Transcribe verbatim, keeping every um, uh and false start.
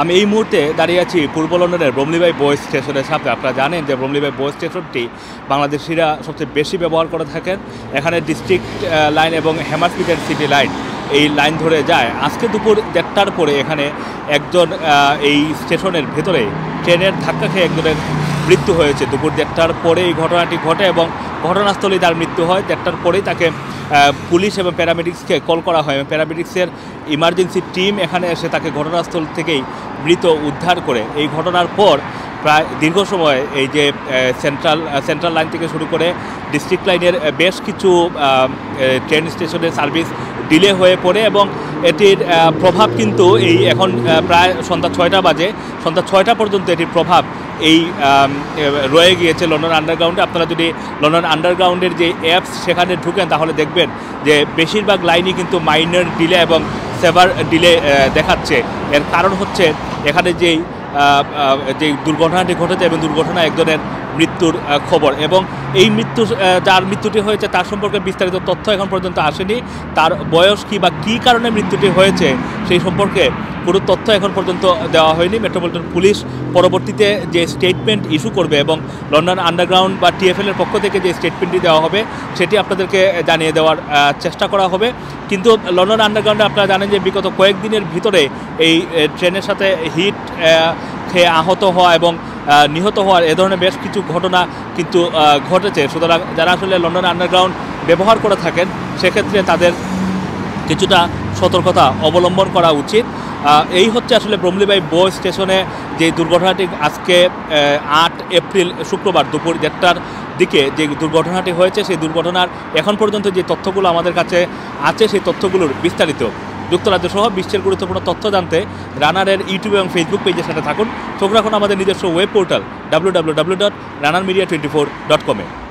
আমি এই মুহূর্তে দাঁড়িয়ে আছি পূর্ব লন্ডনের ব্রমলিবাই-বো স্টেশনের সামনে। আপনারা জানেন যে ব্রমলিবাই-বো স্টেশনটি বাংলাদেশিরা সবচেয়ে বেশি ব্যবহার করে থাকেন। এখানে ডিস্ট্রিক্ট লাইন এবং হ্যামারস্মিথ অ্যান্ড সিটি লাইন এই লাইন ধরে যায়। আজকে দুপুর দেড়টার পরে এখানে একজন এই স্টেশনের ভেতরে ট্রেনের ধাক্কা খেয়ে একজনের মৃত্যু হয়েছে। দুপুর দেড়টার পরে এই ঘটনাটি ঘটে এবং ঘটনাস্থলেই তার মৃত্যু হয়। দেড়টার পরেই তাকে পুলিশ এবং প্যারামেডিক্সকে কল করা হয় এবং প্যারামেডিক্সের ইমার্জেন্সি টিম এখানে এসে তাকে ঘটনাস্থল থেকেই মৃত উদ্ধার করে। এই ঘটনার পর প্রায় দীর্ঘ সময় এই যে সেন্ট্রাল সেন্ট্রাল লাইন থেকে শুরু করে ডিস্ট্রিক্ট লাইনের বেশ কিছু ট্রেন স্টেশনের সার্ভিস ডিলে হয়ে পড়ে এবং এটির প্রভাব কিন্তু এই এখন প্রায় সন্ধ্যা ছয়টা বাজে সন্ধ্যা ছয়টা পর্যন্ত এটির প্রভাব এই রয়ে গিয়েছে লন্ডন আন্ডারগ্রাউন্ডে। আপনারা যদি লন্ডন আন্ডারগ্রাউন্ডের যে অ্যাপস সেখানে ঢুকেন তাহলে দেখবেন যে বেশিরভাগ লাইনই কিন্তু মাইনর ডিলে এবং সেভার ডিলে দেখাচ্ছে। এর কারণ হচ্ছে এখানে যেই যে দুর্ঘটনাটি ঘটেছে এবং দুর্ঘটনা একজনের মৃত্যুর খবর, এবং এই মৃত্যু যার মৃত্যুটি হয়েছে তার সম্পর্কে বিস্তারিত তথ্য এখন পর্যন্ত আসেনি। তার বয়স কী বা কী কারণে মৃত্যুটি হয়েছে সেই সম্পর্কে কোনো তথ্য এখন পর্যন্ত দেওয়া হয়নি। মেট্রোপলিটন পুলিশ পরবর্তীতে যে স্টেটমেন্ট ইস্যু করবে এবং লন্ডন আন্ডারগ্রাউন্ড বা টিএফএলের পক্ষ থেকে যে স্টেটমেন্টটি দেওয়া হবে সেটি আপনাদেরকে জানিয়ে দেওয়ার চেষ্টা করা হবে। কিন্তু লন্ডন আন্ডারগ্রাউন্ডে আপনারা জানেন যে বিগত কয়েকদিনের ভিতরে এই ট্রেনের সাথে হিট খেয়ে আহত হওয়া এবং নিহত হওয়ার এ ধরনের বেশ কিছু ঘটনা কিন্তু ঘটেছে। সুতরাং যারা আসলে লন্ডন আন্ডারগ্রাউন্ড ব্যবহার করে থাকেন সেক্ষেত্রে তাদের কিছুটা সতর্কতা অবলম্বন করা উচিত। এই হচ্ছে আসলে ব্রমলিবাই-বো স্টেশনে যে দুর্ঘটনাটি আজকে আট এপ্রিল শুক্রবার দুপুর দেড়টার দিকে যে দুর্ঘটনাটি হয়েছে সেই দুর্ঘটনার এখন পর্যন্ত যে তথ্যগুলো আমাদের কাছে আছে সেই তথ্যগুলোর বিস্তারিত যুক্তরাজ্য সহ বিশ্বের গুরুত্বপূর্ণ তথ্য জানতে রানারের ইউটিউব এবং ফেসবুক পেজের সাথে থাকুন। চোখ রাখুন আমাদের নিজস্ব web portal W W W dot runner media twenty four dot কমে।